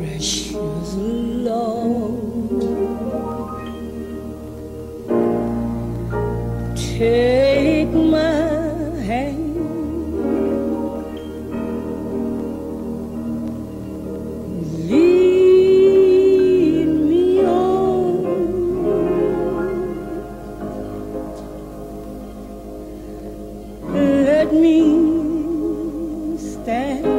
precious Lord, take my hand, lead me on, let me stand.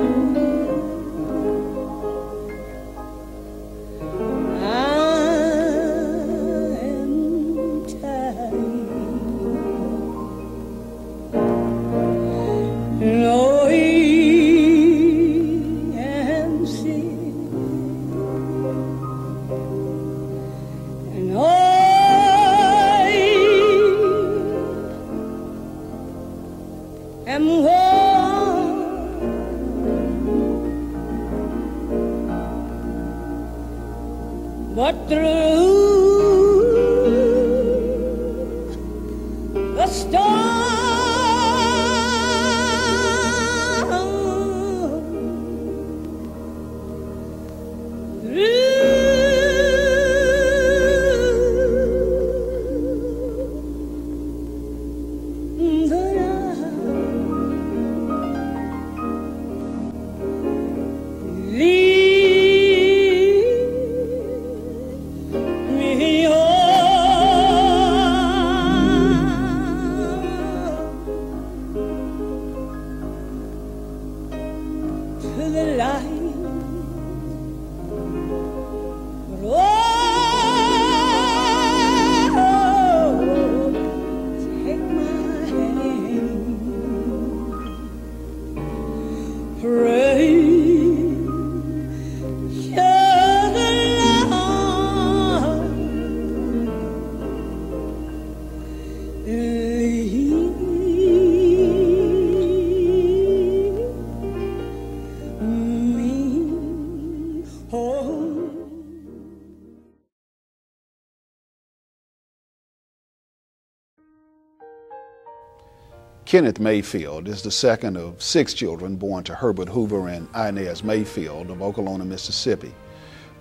Kenneth Mayfield is the second of 6 children born to Herbert Hoover and Inez Mayfield of Okolona, Mississippi.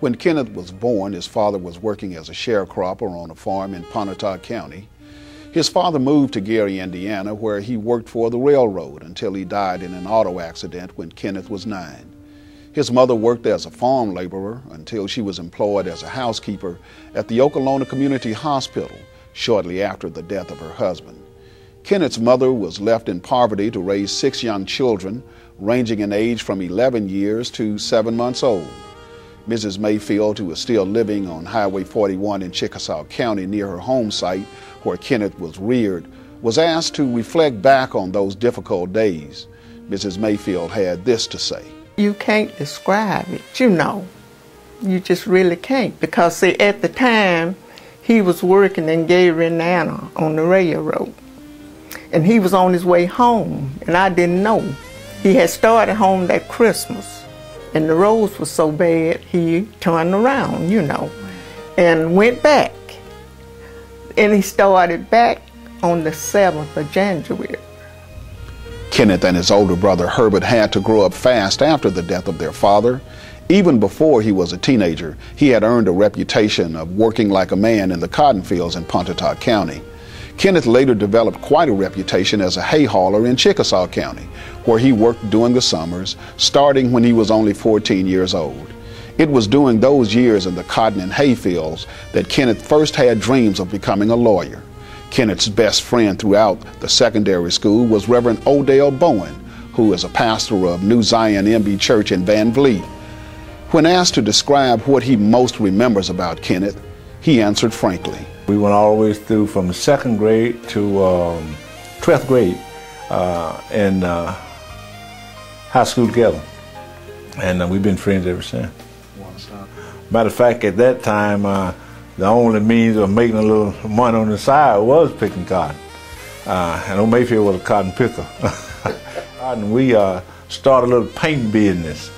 When Kenneth was born, his father was working as a sharecropper on a farm in Pontotoc County. His father moved to Gary, Indiana, where he worked for the railroad until he died in an auto accident when Kenneth was 9. His mother worked as a farm laborer until she was employed as a housekeeper at the Okolona Community Hospital shortly after the death of her husband. Kenneth's mother was left in poverty to raise 6 young children, ranging in age from 11 years to 7 months old. Mrs. Mayfield, who was still living on Highway 41 in Chickasaw County near her home site where Kenneth was reared, was asked to reflect back on those difficult days. Mrs. Mayfield had this to say. You can't describe it, you know. You just really can't, because see, at the time, he was working in Gary, Indiana on the railroad. And he was on his way home, and I didn't know. He had started home that Christmas, and the roads were so bad, he turned around, you know, and went back. And he started back on the 7th of January. Kenneth and his older brother Herbert had to grow up fast after the death of their father. Even before he was a teenager, he had earned a reputation of working like a man in the cotton fields in Pontotoc County. Kenneth later developed quite a reputation as a hay hauler in Chickasaw County, where he worked during the summers, starting when he was only 14 years old. It was during those years in the cotton and hay fields that Kenneth first had dreams of becoming a lawyer. Kenneth's best friend throughout the secondary school was Reverend Odell Bowen, who is a pastor of New Zion MB Church in Van Vliet. When asked to describe what he most remembers about Kenneth, he answered frankly. We went all the way through from 2nd grade to 12th grade in high school together. And we've been friends ever since. Matter of fact, at that time, the only means of making a little money on the side was picking cotton. And old Mayfield was a cotton picker. And we started a little paint business.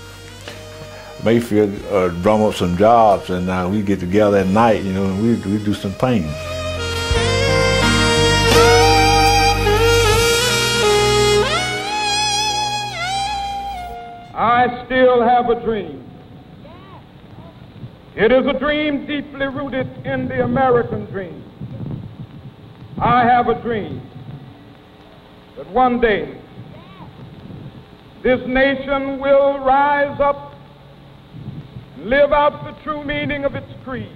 Mayfield drum up some jobs, and we get together at night, you know, and we do some painting. I still have a dream It is a dream deeply rooted in the American dream. I have a dream that one day this nation will rise up, live out the true meaning of its creed.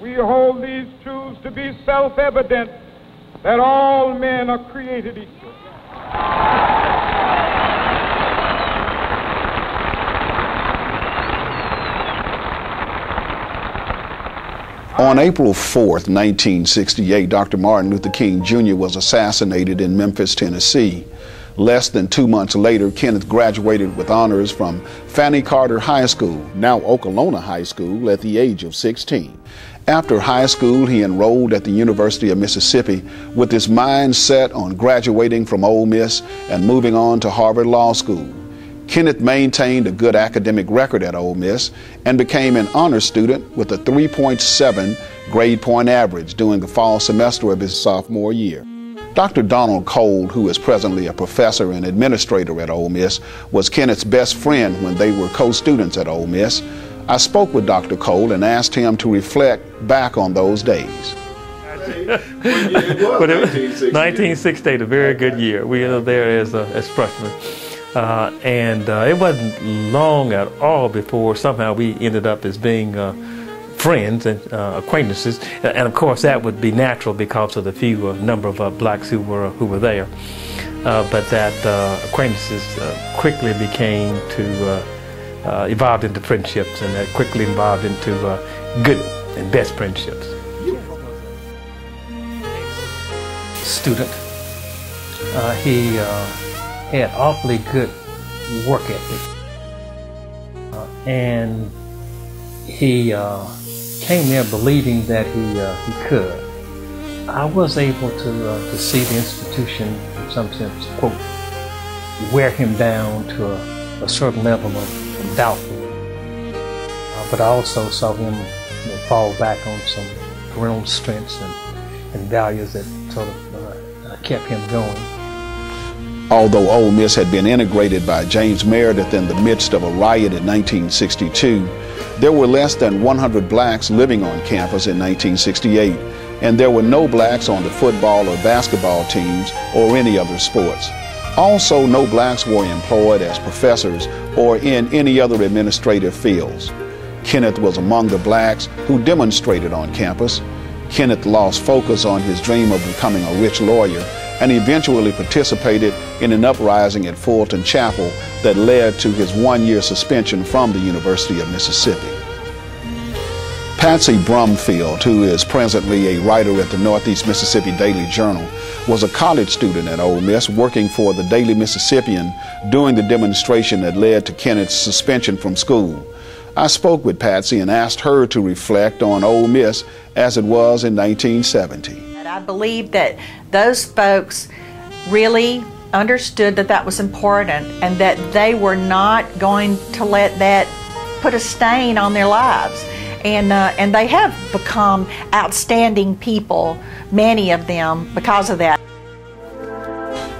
We hold these truths to be self-evident, that all men are created equal. On April 4th, 1968, Dr. Martin Luther King Jr. was assassinated in Memphis, Tennessee. Less than 2 months later, Kenneth graduated with honors from Fannie Carter High School, now Okolona High School, at the age of 16. After high school, he enrolled at the University of Mississippi with his mind set on graduating from Ole Miss and moving on to Harvard Law School. Kenneth maintained a good academic record at Ole Miss and became an honor student with a 3.7 grade point average during the fall semester of his sophomore year. Dr. Donald Cole, who is presently a professor and administrator at Ole Miss, was Kenneth's best friend when they were co-students at Ole Miss. I spoke with Dr. Cole and asked him to reflect back on those days. 1968, a very good year. We were there as freshmen. It wasn't long at all before somehow we ended up as being friends and acquaintances, and of course that would be natural because of the few number of blacks who were there. But that acquaintances quickly became to evolved into friendships, and that quickly evolved into good and best friendships. Student, he. Had awfully good work ethic, and he came there believing that he could. I was able to see the institution, in some sense, quote, wear him down to a certain level of doubt, but I also saw him, you know, fall back on some parental strengths and values that sort of kept him going. Although Ole Miss had been integrated by James Meredith in the midst of a riot in 1962, there were less than 100 blacks living on campus in 1968, and there were no blacks on the football or basketball teams or any other sports. Also, no blacks were employed as professors or in any other administrative fields. Kenneth was among the blacks who demonstrated on campus. Kenneth lost focus on his dream of becoming a rich lawyer and eventually participated in an uprising at Fulton Chapel that led to his one-year suspension from the University of Mississippi. Patsy Brumfield, who is presently a writer at the Northeast Mississippi Daily Journal, was a college student at Ole Miss working for the Daily Mississippian during the demonstration that led to Kenneth's suspension from school. I spoke with Patsy and asked her to reflect on Ole Miss as it was in 1970. I believe that those folks really understood that that was important and that they were not going to let that put a stain on their lives. And they have become outstanding people, many of them, because of that.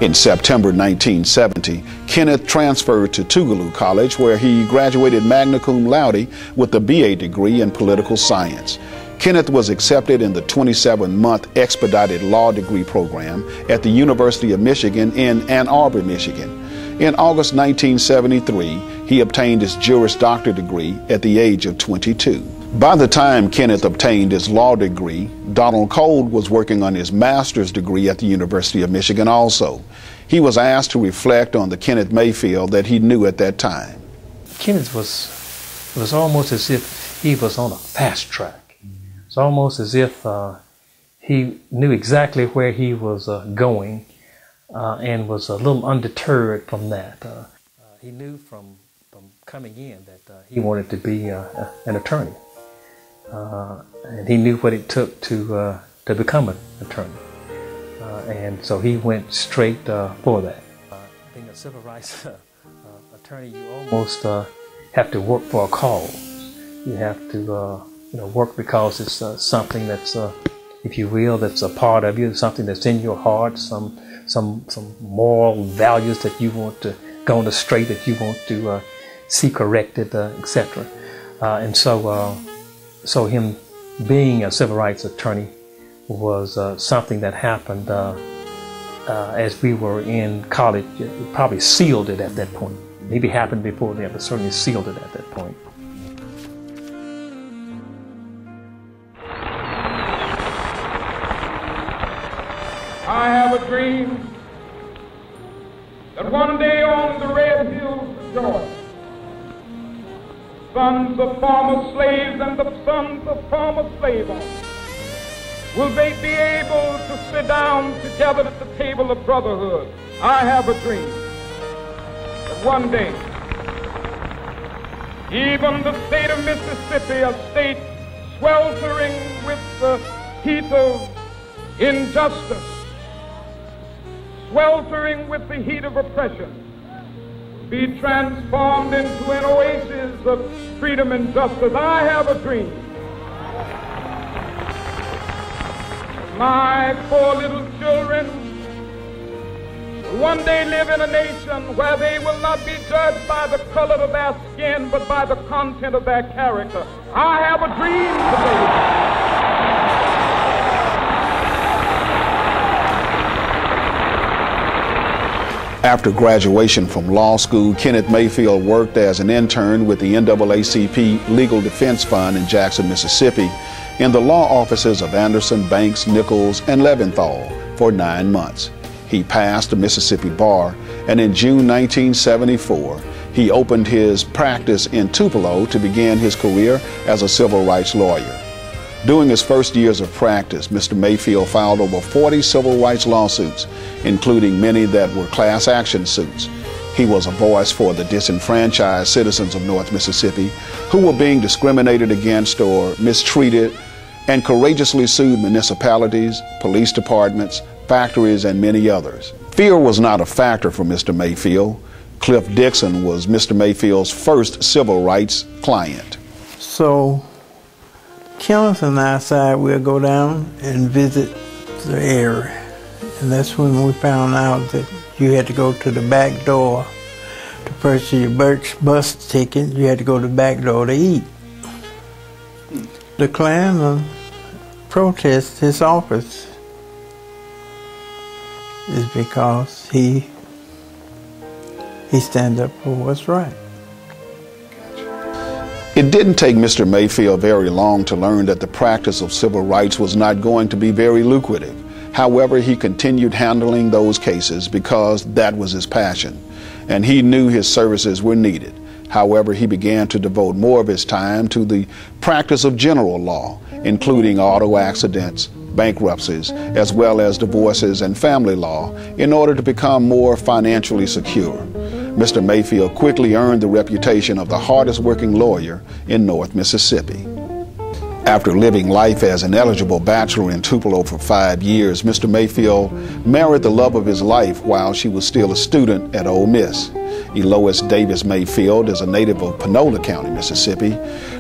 In September 1970, Kenneth transferred to Tougaloo College, where he graduated magna cum laude with a BA degree in political science. Kenneth was accepted in the 27-month expedited law degree program at the University of Michigan in Ann Arbor, Michigan. In August 1973, he obtained his Juris Doctor degree at the age of 22. By the time Kenneth obtained his law degree, Donald Cole was working on his master's degree at the University of Michigan also. He was asked to reflect on the Kenneth Mayfield that he knew at that time. Kenneth was almost as if he was on a fast track. It's almost as if he knew exactly where he was going and was a little undeterred from that. He knew from coming in that he wanted to be an attorney, and he knew what it took to become an attorney, and so he went straight for that. Being a civil rights attorney, you almost have to work for a cause. You have to work because it's something that's, if you will, that's a part of you, something that's in your heart, some moral values that you want to go on the straight, that you want to see corrected, etc. And so him being a civil rights attorney was something that happened as we were in college. It probably sealed it at that point. Maybe happened before then, but certainly sealed it at that point. I have a dream that one day on the red hills of Georgia, sons of former slaves and the sons of former slave owners, will they be able to sit down together at the table of brotherhood? I have a dream that one day, even the state of Mississippi, a state sweltering with the heat of injustice, sweltering with the heat of oppression, be transformed into an oasis of freedom and justice. I have a dream. My four little children will one day live in a nation where they will not be judged by the color of their skin, but by the content of their character. I have a dream today. After graduation from law school, Kenneth Mayfield worked as an intern with the NAACP Legal Defense Fund in Jackson, Mississippi, in the law offices of Anderson, Banks, Nichols, and Leventhal for 9 months. He passed the Mississippi Bar, and in June 1974, he opened his practice in Tupelo to begin his career as a civil rights lawyer. During his first years of practice, Mr. Mayfield filed over 40 civil rights lawsuits, including many that were class action suits. He was a voice for the disenfranchised citizens of North Mississippi who were being discriminated against or mistreated, and courageously sued municipalities, police departments, factories, and many others. Fear was not a factor for Mr. Mayfield. Cliff Dixon was Mr. Mayfield's first civil rights client. So Kenneth and I decided we'll go down and visit the area. And that's when we found out that you had to go to the back door to purchase your bus ticket. You had to go to the back door to eat. The Klan protested his office is because he stands up for what's right. It didn't take Mr. Mayfield very long to learn that the practice of civil rights was not going to be very lucrative. However, he continued handling those cases because that was his passion, and he knew his services were needed. However, he began to devote more of his time to the practice of general law, including auto accidents, bankruptcies, as well as divorces and family law, in order to become more financially secure. Mr. Mayfield quickly earned the reputation of the hardest working lawyer in North Mississippi. After living life as an eligible bachelor in Tupelo for 5 years, Mr. Mayfield married the love of his life while she was still a student at Ole Miss. Eloise Davis Mayfield is a native of Panola County, Mississippi,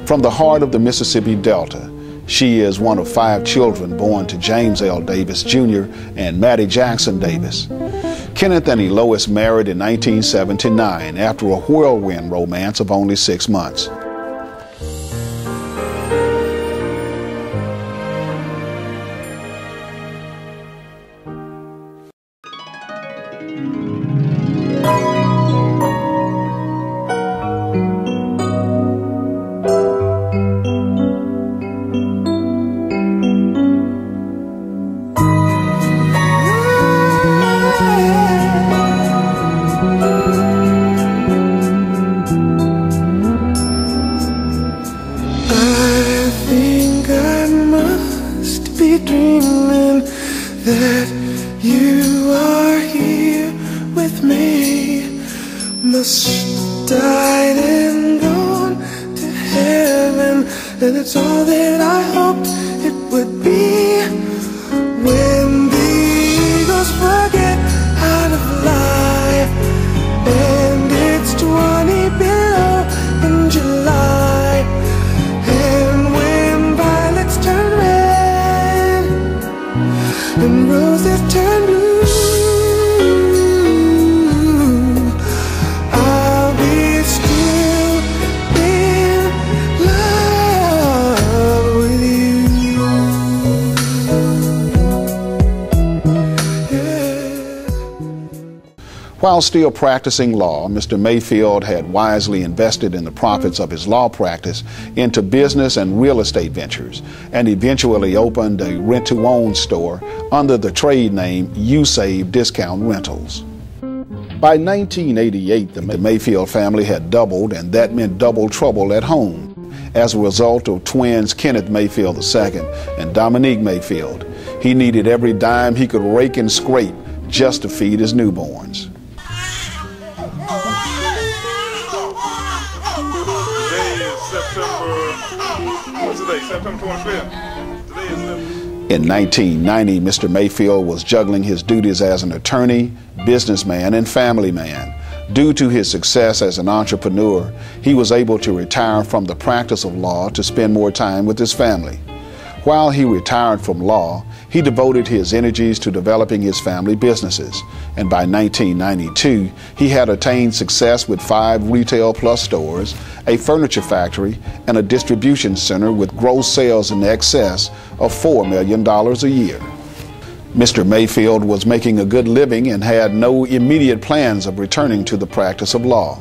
from the heart of the Mississippi Delta. She is one of 5 children born to James L. Davis, Jr. and Maddie Jackson Davis. Kenneth and Eloise married in 1979 after a whirlwind romance of only 6 months. I'll be still in love. While still practicing law, Mr. Mayfield had wisely invested in the profits of his law practice into business and real estate ventures, and eventually opened a rent-to-own store under the trade name U-Save Discount Rentals. By 1988, the Mayfield family had doubled, and that meant double trouble at home. As a result of twins Kenneth Mayfield II and Dominique Mayfield, he needed every dime he could rake and scrape just to feed his newborns. In 1990, Mr. Mayfield was juggling his duties as an attorney, businessman, and family man. Due to his success as an entrepreneur, he was able to retire from the practice of law to spend more time with his family. While he retired from law, he devoted his energies to developing his family businesses, and by 1992, he had attained success with 5 retail plus stores, a furniture factory, and a distribution center with gross sales in excess of $4 million a year. Mr. Mayfield was making a good living and had no immediate plans of returning to the practice of law.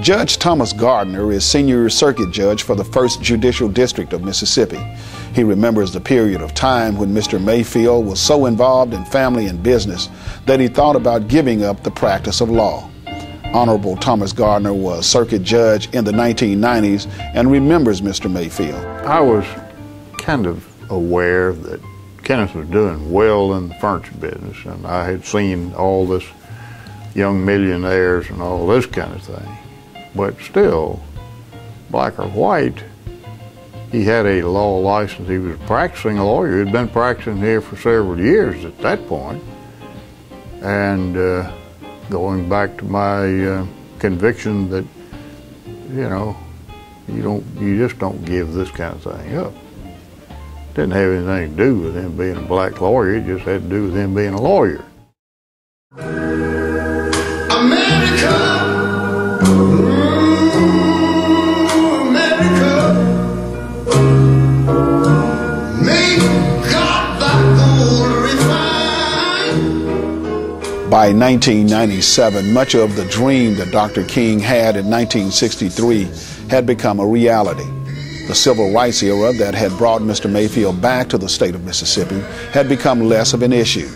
Judge Thomas Gardner is senior circuit judge for the 1st Judicial District of Mississippi. He remembers the period of time when Mr. Mayfield was so involved in family and business that he thought about giving up the practice of law. Honorable Thomas Gardner was circuit judge in the 1990s and remembers Mr. Mayfield. I was kind of aware that Kenneth was doing well in the furniture business, and I had seen all this young millionaires and all this kind of thing. But still, black or white, he had a law license. He was a practicing lawyer. He'd been practicing here for several years at that point. And going back to my conviction that, you know, you just don't give this kind of thing up. Didn't have anything to do with him being a black lawyer, it just had to do with him being a lawyer. America! Ooh, America! Make God thy gold refine! By 1997, much of the dream that Dr. King had in 1963 had become a reality. The civil rights era that had brought Mr. Mayfield back to the state of Mississippi had become less of an issue.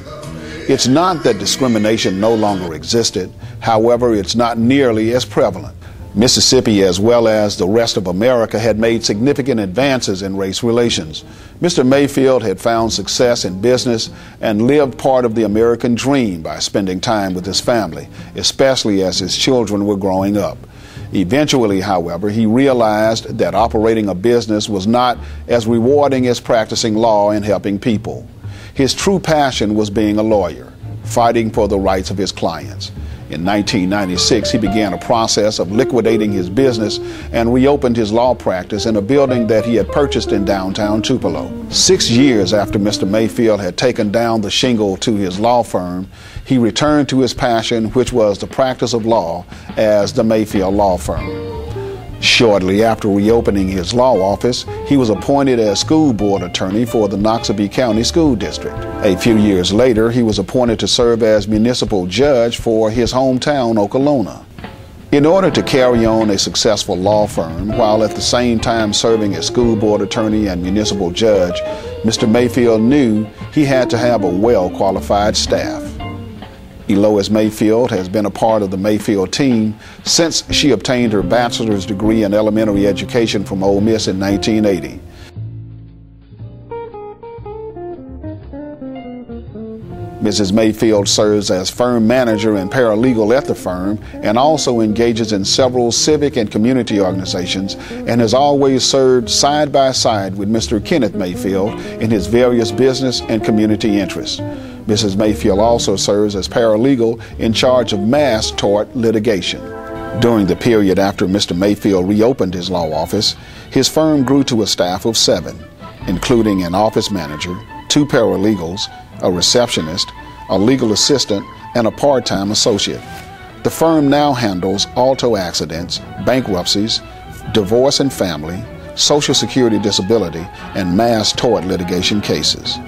It's not that discrimination no longer existed. However, it's not nearly as prevalent. Mississippi, as well as the rest of America, had made significant advances in race relations. Mr. Mayfield had found success in business and lived part of the American dream by spending time with his family, especially as his children were growing up. Eventually, however, he realized that operating a business was not as rewarding as practicing law and helping people. His true passion was being a lawyer, fighting for the rights of his clients. In 1996, he began a process of liquidating his business and reopened his law practice in a building that he had purchased in downtown Tupelo. 6 years after Mr. Mayfield had taken down the shingle to his law firm, he returned to his passion, which was the practice of law, as the Mayfield Law Firm. Shortly after reopening his law office, he was appointed as school board attorney for the Noxubee County School District. A few years later, he was appointed to serve as municipal judge for his hometown, Okolona. In order to carry on a successful law firm, while at the same time serving as school board attorney and municipal judge, Mr. Mayfield knew he had to have a well-qualified staff. Eloise Mayfield has been a part of the Mayfield team since she obtained her bachelor's degree in elementary education from Ole Miss in 1980. Mrs. Mayfield serves as firm manager and paralegal at the firm and also engages in several civic and community organizations and has always served side by side with Mr. Kenneth Mayfield in his various business and community interests. Mrs. Mayfield also serves as paralegal in charge of mass tort litigation. During the period after Mr. Mayfield reopened his law office, his firm grew to a staff of 7, including an office manager, 2 paralegals, a receptionist, a legal assistant, and a part-time associate. The firm now handles auto accidents, bankruptcies, divorce and family, Social Security disability, and mass tort litigation cases.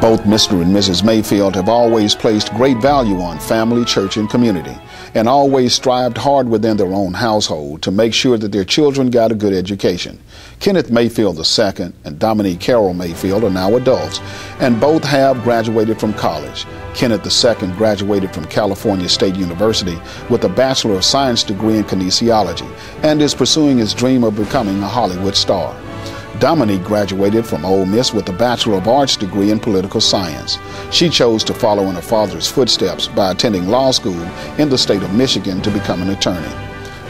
Both Mr. and Mrs. Mayfield have always placed great value on family, church, and community, and always strived hard within their own household to make sure that their children got a good education. Kenneth Mayfield II and Dominique Carroll Mayfield are now adults, and both have graduated from college. Kenneth II graduated from California State University with a Bachelor of Science degree in kinesiology and is pursuing his dream of becoming a Hollywood star. Dominique graduated from Ole Miss with a Bachelor of Arts degree in political science. She chose to follow in her father's footsteps by attending law school in the state of Michigan to become an attorney.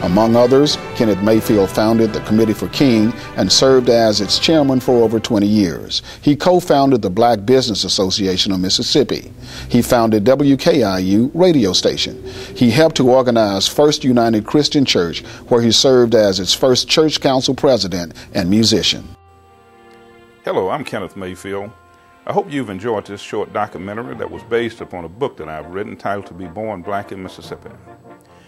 Among others, Kenneth Mayfield founded the Committee for King and served as its chairman for over 20 years. He co-founded the Black Business Association of Mississippi. He founded WKIU radio station. He helped to organize First United Christian Church, where he served as its first church council president and musician. Hello, I'm Kenneth Mayfield. I hope you've enjoyed this short documentary that was based upon a book that I've written titled To Be Born Black in Mississippi.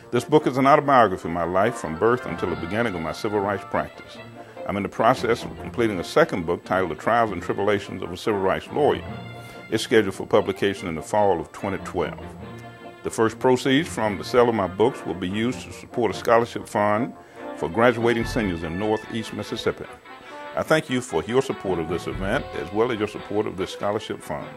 This book is an autobiography of my life from birth until the beginning of my civil rights practice. I'm in the process of completing a second book titled The Trials and Tribulations of a Civil Rights Lawyer. It's scheduled for publication in the fall of 2012. The first proceeds from the sale of my books will be used to support a scholarship fund for graduating seniors in Northeast Mississippi. I thank you for your support of this event as well as your support of this scholarship fund.